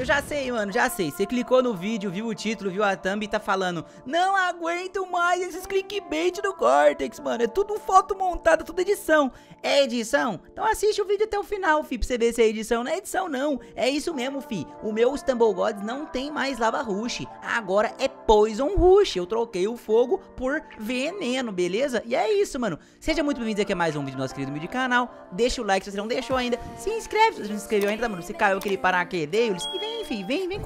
Eu já sei, mano, já sei. Você clicou no vídeo, viu o título, viu a thumb e tá falando: não aguento mais esses clickbait do Cortex, mano. É tudo foto montada, tudo edição. É edição? Então assiste o vídeo até o final, fi, pra você ver se é edição. Não é edição, não. É isso mesmo, fi. O meu Stumble Gods não tem mais Lava Rush. Agora é Poison Rush. Eu troquei o fogo por veneno, beleza? E é isso, mano. Seja muito bem-vindo aqui a mais um vídeo do nosso querido vídeo canal. Deixa o like se você não deixou ainda. Se inscreve se você não se inscreveu ainda, mano. Se caiu aquele paraquedeiros. E vem, filho, vem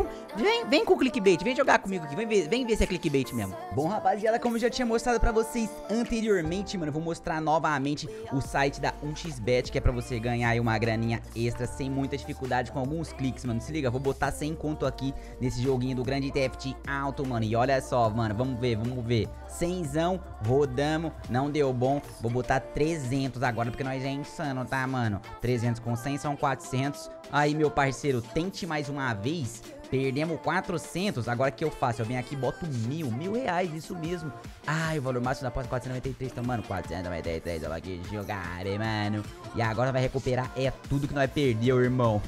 com o clickbait. Vem jogar comigo aqui. Vem ver se é clickbait mesmo. Bom, rapaziada, como eu já tinha mostrado pra vocês anteriormente, mano, eu vou mostrar novamente o site da 1xbet, que é pra você ganhar aí uma graninha extra sem muita dificuldade, com alguns cliques, mano. Se liga, eu vou botar 100 conto aqui nesse joguinho do grande TFT alto, mano. E olha só, mano, vamos ver. 100zão, rodamos, não deu bom. Vou botar 300 agora, porque nós é insano, tá, mano? 300 com 100 são 400. Aí, meu parceiro, tente mais uma vez. Perdemos 400, agora o que eu faço? Eu venho aqui e boto mil reais, isso mesmo. Ai, o valor máximo da aposta 493, então, mano, 493, eu vou aqui jogar, hein, mano. E agora vai recuperar, é tudo que nós perdeu, irmão.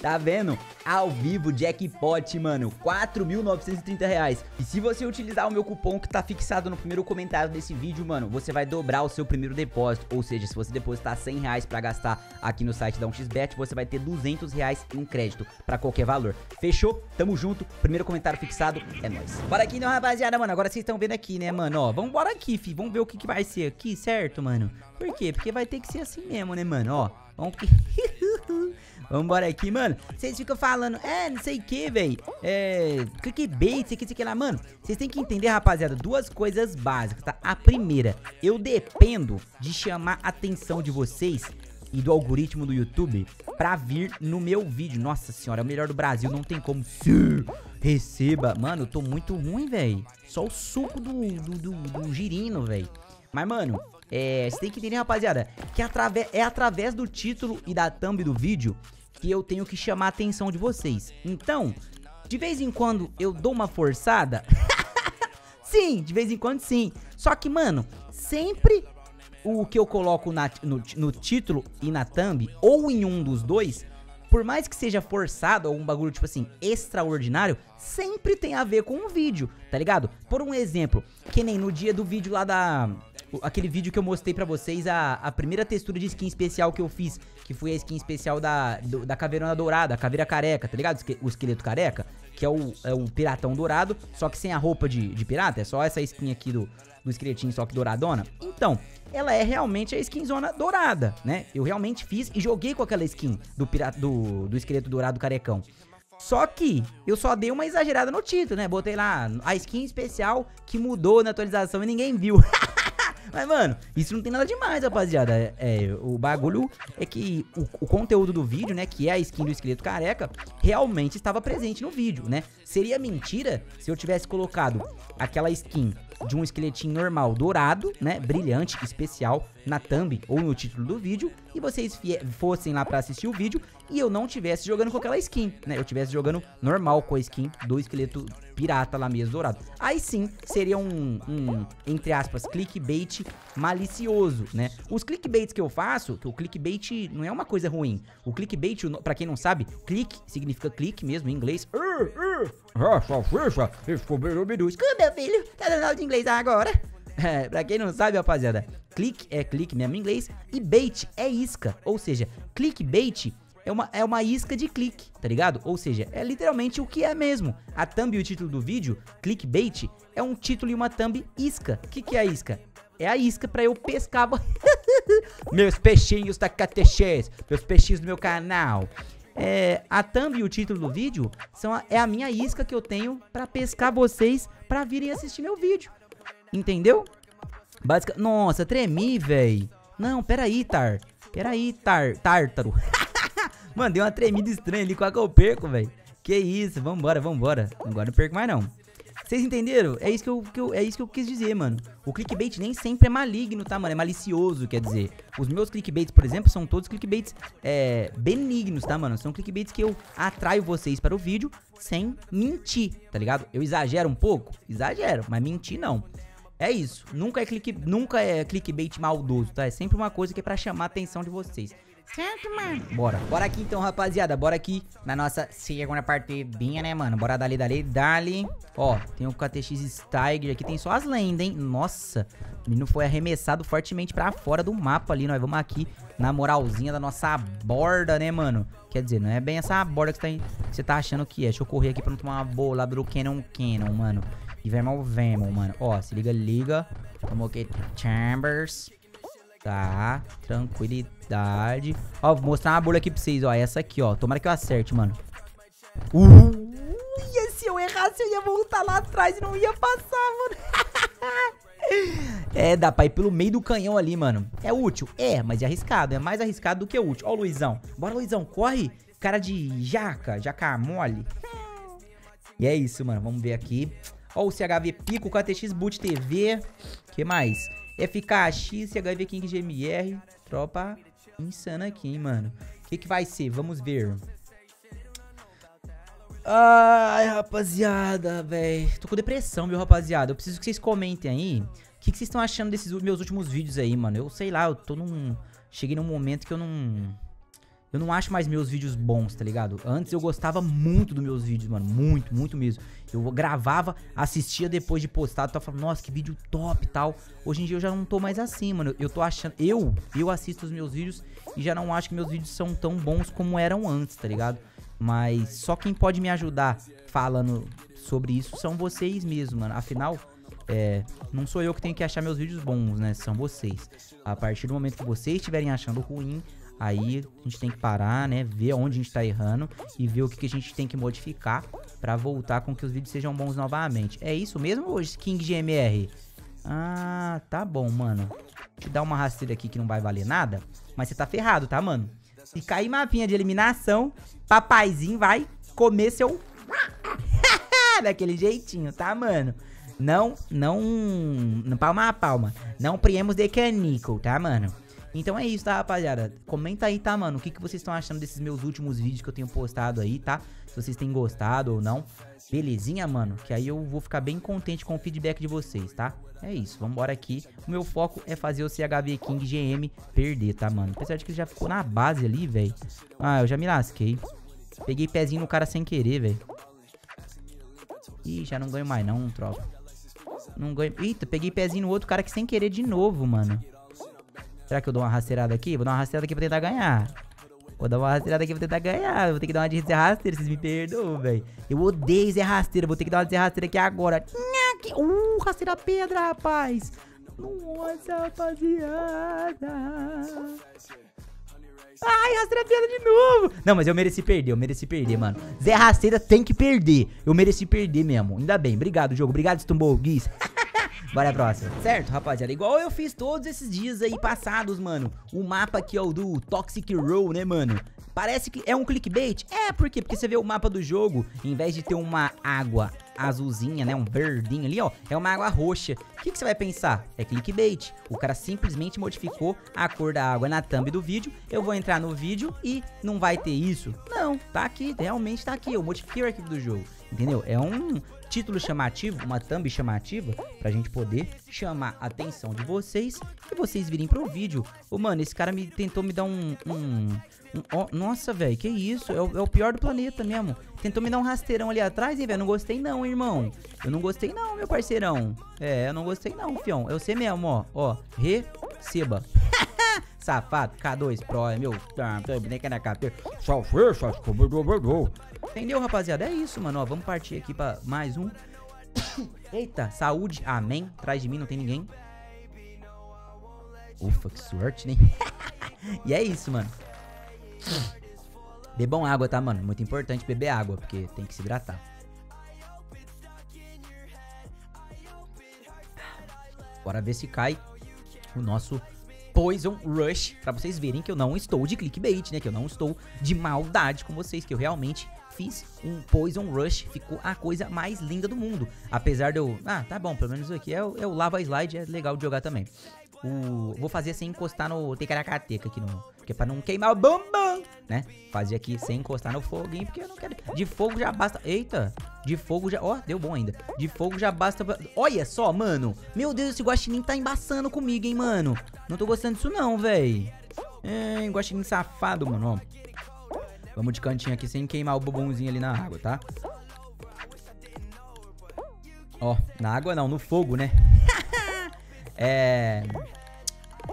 Tá vendo? Ao vivo, jackpot, mano, R$4.930. E se você utilizar o meu cupom que tá fixado no primeiro comentário desse vídeo, mano, você vai dobrar o seu primeiro depósito. Ou seja, se você depositar R$100 pra gastar aqui no site da 1xbet, você vai ter R$200 em crédito pra qualquer valor. Fechou? Tamo junto. Primeiro comentário fixado, é nóis. Bora aqui, não, rapaziada, mano. Agora vocês estão vendo aqui, né, mano? Ó, vambora aqui, fi. Vamos ver o que, que vai ser aqui, certo, mano? Por quê? Porque vai ter que ser assim mesmo, né, mano? Ó, vamos que... Vambora aqui, mano. Vocês ficam falando, não sei o que, velho. Clickbait, isso aqui lá. Mano, vocês têm que entender, rapaziada, duas coisas básicas, tá? A primeira, eu dependo de chamar a atenção de vocês e do algoritmo do YouTube pra vir no meu vídeo. Nossa senhora, é o melhor do Brasil, não tem como. Receba. Mano, eu tô muito ruim, velho. Só o suco do girino, velho. Mas, mano... Você tem que entender, rapaziada, que é através do título e da thumb do vídeo que eu tenho que chamar a atenção de vocês. Então, de vez em quando eu dou uma forçada. Sim, de vez em quando sim. Só que, mano, sempre o que eu coloco no título e na thumb, ou em um dos dois, por mais que seja forçado, algum bagulho tipo assim, extraordinário, sempre tem a ver com um vídeo, tá ligado? Por um exemplo, que nem no dia do vídeo lá da... Aquele vídeo que eu mostrei pra vocês, a primeira textura de skin especial que eu fiz, que foi a skin especial da caveirona dourada, a caveira careca, tá ligado? O esqueleto careca, que é o piratão dourado, só que sem a roupa de pirata, é só essa skin aqui do esqueletinho, só que douradona. Então, ela é realmente a skinzona dourada, né? Eu realmente fiz e joguei com aquela skin do esqueleto dourado carecão. Só que eu só dei uma exagerada no título, né? Botei lá a skin especial que mudou na atualização e ninguém viu. Mas, mano, isso não tem nada demais, rapaziada. O bagulho é que o conteúdo do vídeo, né, que é a skin do esqueleto careca, realmente estava presente no vídeo, né? Seria mentira se eu tivesse colocado aquela skin de um esqueletinho normal dourado, né, brilhante, especial, na thumb ou no título do vídeo, e vocês fossem lá pra assistir o vídeo e eu não tivesse jogando com aquela skin, né? Eu tivesse jogando normal com a skin do esqueleto pirata lá mesmo, dourado. Aí sim, seria um entre aspas, clickbait malicioso, né? Os clickbaits que eu faço, que o clickbait não é uma coisa ruim. O clickbait, pra quem não sabe, click significa clique mesmo em inglês. Meu filho, tá dando aula de inglês agora. Pra quem não sabe, rapaziada, click é clique mesmo em inglês e bait é isca, ou seja, clickbait é uma isca de clique, tá ligado? Ou seja, é literalmente o que é mesmo. A thumb e o título do vídeo, clickbait, é um título e uma thumb isca. O que é a isca? É a isca pra eu pescar meus peixinhos da KTX, meus peixinhos do meu canal. A thumb e o título do vídeo é a minha isca que eu tenho pra pescar vocês pra virem assistir meu vídeo. Entendeu? Nossa, tremi, véi. Não, peraí, Tar. Peraí, Tártaro. Mano, deu uma tremida estranha ali, quase que eu perco, velho. Que isso, vambora. Agora não perco mais, não. Vocês entenderam? É isso que eu quis dizer, mano. O clickbait nem sempre é maligno, tá, mano? É malicioso, quer dizer. Os meus clickbaits, por exemplo, são todos clickbaits benignos, tá, mano? São clickbaits que eu atraio vocês para o vídeo sem mentir, tá ligado? Eu exagero um pouco? Exagero, mas mentir não. É isso, nunca é clickbait maldoso, tá? É sempre uma coisa que é pra chamar a atenção de vocês. Certo, mano? Bora. Bora aqui então, rapaziada. Bora aqui na nossa segunda partidinha, né, mano? Bora dali. Ó, tem o KTX Tiger aqui. Tem só as lendas, hein? Nossa. O menino foi arremessado fortemente pra fora do mapa ali. Nós vamos aqui na moralzinha da nossa borda, né, mano? Quer dizer, não é bem essa borda que você tá achando que é. Deixa eu correr aqui pra não tomar uma bolada do Cannon, mano. E Vermel, mano. Ó, se liga. Vamos aqui. Chambers. Tá, tranquilidade. Ó, vou mostrar uma bolha aqui pra vocês, ó. Essa aqui, ó, tomara que eu acerte, mano. E se eu errasse, eu ia voltar lá atrás e não ia passar, mano. É, dá pra ir pelo meio do canhão ali, mano. É útil, é, mas é arriscado. É mais arriscado do que útil. Ó, Luizão. Bora, Luizão, corre. Cara de jaca mole. E é isso, mano, vamos ver aqui. Ó, o CHV Pico, o KTX Boot TV. Que mais? FKX, CHV King GMR. Tropa insana aqui, hein, mano. O que que vai ser? Vamos ver. Ai, rapaziada, velho. Tô com depressão, viu, rapaziada. Eu preciso que vocês comentem aí. O que que vocês estão achando desses meus últimos vídeos aí, mano. Eu sei lá, eu tô num... Cheguei num momento que eu não acho mais meus vídeos bons, tá ligado? Antes eu gostava muito dos meus vídeos, mano. Muito, muito mesmo. Eu gravava, assistia depois de postado, tava falando, nossa, que vídeo top e tal. Hoje em dia eu já não tô mais assim, mano. Eu tô achando... Eu assisto os meus vídeos e já não acho que meus vídeos são tão bons como eram antes, tá ligado? Mas só quem pode me ajudar falando sobre isso são vocês mesmo, mano. Afinal... É, não sou eu que tenho que achar meus vídeos bons, né? São vocês. A partir do momento que vocês estiverem achando ruim, aí a gente tem que parar, né? Ver onde a gente tá errando e ver o que a gente tem que modificar pra voltar com que os vídeos sejam bons novamente. É isso mesmo hoje, King GMR? Ah, tá bom, mano. Te dar uma rasteira aqui que não vai valer nada, mas você tá ferrado, tá, mano? Se cair mapinha de eliminação, papaizinho vai comer seu... Daquele jeitinho, tá, mano? Não, palma a palma. Não priemos de canico, tá, mano? Então é isso, tá, rapaziada? Comenta aí, tá, mano? O que que vocês estão achando desses meus últimos vídeos que eu tenho postado aí, tá? Se vocês têm gostado ou não. Belezinha, mano? Que aí eu vou ficar bem contente com o feedback de vocês, tá? É isso, vambora aqui. O meu foco é fazer o CHV King GM perder, tá, mano? Apesar de que ele já ficou na base ali, velho. Ah, eu já me lasquei. Peguei pezinho no cara sem querer, velho. Ih, já não ganho mais não, tropa. Não ganho... Eita, peguei pezinho no outro cara que sem querer de novo, mano. Será que eu dou uma rasteirada aqui? Vou dar uma rasteirada aqui pra tentar ganhar. Vou ter que dar uma de Zé Rasteira, vocês me perdoam, velho. Eu odeio Zé Rasteira, vou ter que dar uma de Zé Rasteira aqui agora. Rasteira pedra, rapaz. Nossa, rapaziada. Ai, rasteira pedra de novo. Não, mas eu mereci perder, mano. Zé Rasteira tem que perder. Eu mereci perder mesmo. Ainda bem. Obrigado, jogo. Obrigado, Stumble Gods. Bora a próxima. Certo, rapaziada. Igual eu fiz todos esses dias aí passados, mano. O mapa aqui, ó, do Toxic Row, né, mano? Parece que é um clickbait. É, por quê? Porque você vê o mapa do jogo, em vez de ter uma água azulzinha, né, um verdinho ali, ó, é uma água roxa. O que que você vai pensar? É clickbait. O cara simplesmente modificou a cor da água na thumb do vídeo. Eu vou entrar no vídeo e não vai ter isso. Não, tá aqui, realmente tá aqui. Eu modifiquei o arquivo do jogo, entendeu? É um título chamativo, uma thumb chamativa, pra gente poder chamar a atenção de vocês e vocês virem pro vídeo. Ô, mano, esse cara tentou me dar nossa, velho, que isso? É o pior do planeta mesmo. Tentou me dar um rasteirão ali atrás, hein, velho? Não gostei não, irmão. Eu não gostei não, meu parceirão. É, eu não gostei não, fião. Eu sei mesmo, ó. Ó, receba. Safado, K2 Pro, é meu. Entendeu, rapaziada? É isso, mano. Ó, vamos partir aqui pra mais um. Eita, saúde, amém. Atrás de mim não tem ninguém. Ufa, que sorte, né? E é isso, mano. Bebam água, tá, mano? Muito importante beber água, porque tem que se hidratar. Bora ver se cai o nosso Poison Rush, pra vocês verem que eu não estou de clickbait, né? Que eu não estou de maldade com vocês, que eu realmente fiz um Poison Rush. Ficou a coisa mais linda do mundo. Apesar de eu... Ah, tá bom, pelo menos aqui é o Lava Slide, é legal de jogar também. Vou fazer sem encostar no Tecaracateca aqui no... Porque pra não queimar o bombom, né? Fazer aqui sem encostar no foguinho, porque eu não quero... De fogo já basta... Eita! De fogo já... Ó, deu bom ainda. De fogo já basta... Olha só, mano! Meu Deus, esse guaxinim tá embaçando comigo, hein, mano? Não tô gostando disso não, véi. É, guaxinim safado, mano, ó. Vamos de cantinho aqui sem queimar o bumbumzinho ali na água, tá? Ó, na água não, no fogo, né? É...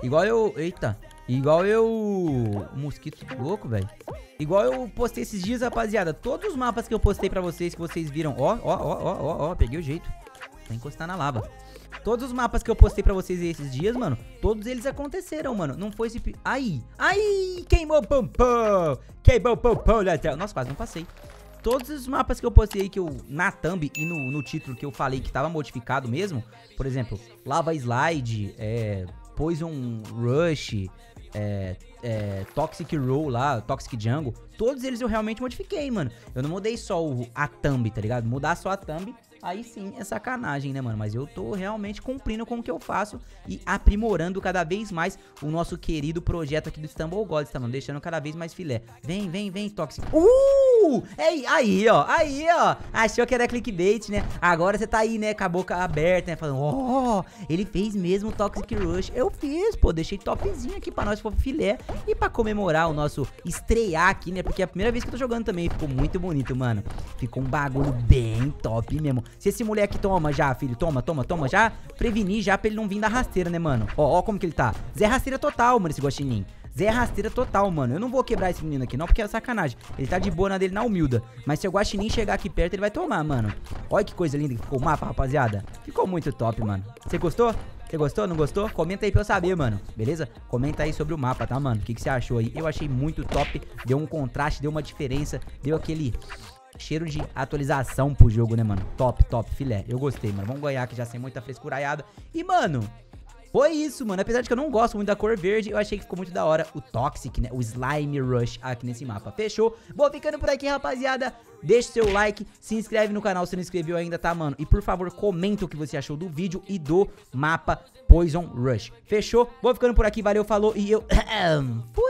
Igual eu... Eita. Igual eu... Mosquito louco, velho. Igual eu postei esses dias, rapaziada. Todos os mapas que eu postei pra vocês, que vocês viram... Ó, ó, ó, ó, ó, ó. Peguei o jeito. Vou encostar na lava. Todos os mapas que eu postei pra vocês esses dias, mano, todos eles aconteceram, mano. Não foi esse... Ai! Ai! Queimou o pompom! Queimou o pompom! Nossa, quase não passei. Todos os mapas que eu postei que eu, na thumb e no título que eu falei que tava modificado mesmo, por exemplo, Lava Slide, Poison Rush, Toxic Row lá, Toxic Jungle, todos eles eu realmente modifiquei, mano. Eu não mudei só a thumb, tá ligado? Mudar só a thumb, aí sim é sacanagem, né, mano? Mas eu tô realmente cumprindo com o que eu faço e aprimorando cada vez mais o nosso querido projeto aqui do Stumble Gods, tá, mano? Deixando cada vez mais filé. Vem, vem, vem, Toxic. Aí, ó, achou que era clickbait, né? Agora você tá aí, né, com a boca aberta, né, falando, ó, ele fez mesmo o Toxic Rush. Eu fiz, pô, deixei topzinho aqui pra nós, pô, filé. E pra comemorar o nosso estrear aqui, né, porque é a primeira vez que eu tô jogando também. Ficou muito bonito, mano. Ficou um bagulho bem top mesmo. Se esse moleque toma já, filho, toma, toma, toma. Já preveni já pra ele não vir da rasteira, né, mano? Ó, ó como que ele tá. Zé rasteira total, mano, esse guaxinim. Zé rasteira total, mano. Eu não vou quebrar esse menino aqui, não, porque é sacanagem. Ele tá de boa na dele, na humilda. Mas se o guaxinim chegar aqui perto, ele vai tomar, mano. Olha que coisa linda que ficou o mapa, rapaziada. Ficou muito top, mano. Você gostou? Você gostou? Não gostou? Comenta aí pra eu saber, mano. Beleza? Comenta aí sobre o mapa, tá, mano? O que que você achou aí? Eu achei muito top. Deu um contraste, deu uma diferença. Deu aquele... cheiro de atualização pro jogo, né, mano? Top, top, filé. Eu gostei, mano. Vamos ganhar aqui já sem muita frescuraiada. E, mano, foi isso, mano. Apesar de que eu não gosto muito da cor verde, eu achei que ficou muito da hora o Toxic, né? O Slime Rush aqui nesse mapa. Fechou? Vou ficando por aqui, rapaziada. Deixa o seu like, se inscreve no canal se não inscreveu ainda, tá, mano? E, por favor, comenta o que você achou do vídeo e do mapa Poison Rush. Fechou? Vou ficando por aqui. Valeu, falou e eu... fui!